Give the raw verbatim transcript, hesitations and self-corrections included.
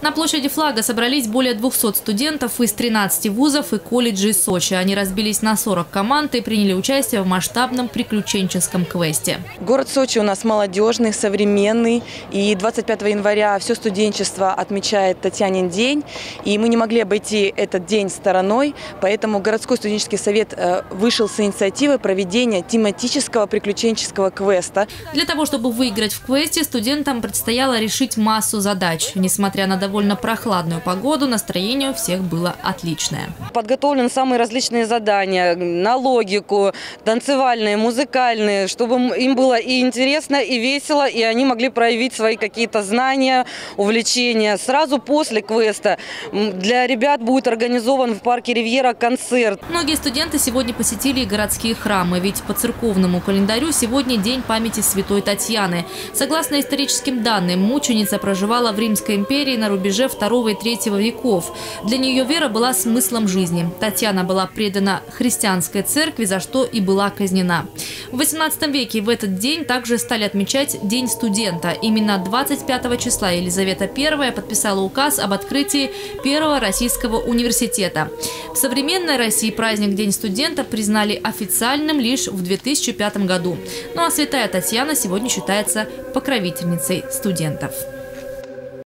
На площади Флага собрались более двухсот студентов из тринадцати вузов и колледжей Сочи. Они разбились на сорок команд и приняли участие в масштабном приключенческом квесте. Город Сочи у нас молодежный, современный. И двадцать пятого января все студенчество отмечает Татьянин день. И мы не могли обойти этот день стороной. Поэтому городской студенческий совет вышел с инициативы проведения тематического приключенческого квеста. Для того, чтобы выиграть в квесте, студентам предстояло решить массу задач. Несмотря на довольно прохладную погоду, настроение у всех было отличное. Подготовлены самые различные задания на логику, танцевальные, музыкальные, чтобы им было и интересно, и весело, и они могли проявить свои какие-то знания, увлечения. Сразу после квеста для ребят будет организован в парке Ривьера концерт. Многие студенты сегодня посетили и городские храмы, ведь по церковному календарю сегодня день памяти святой Татьяны. Согласно историческим данным, мученица проживала в Римской империи на рубеже второго и третьего веков. Для нее вера была смыслом жизни. Татьяна была предана христианской церкви, за что и была казнена. В восемнадцатом веке в этот день также стали отмечать День студента. Именно двадцать пятого числа Елизавета первая подписала указ об открытии первого российского университета. В современной России праздник День студента признали официальным лишь в две тысячи пятом году. Ну а святая Татьяна сегодня считается покровительницей студентов.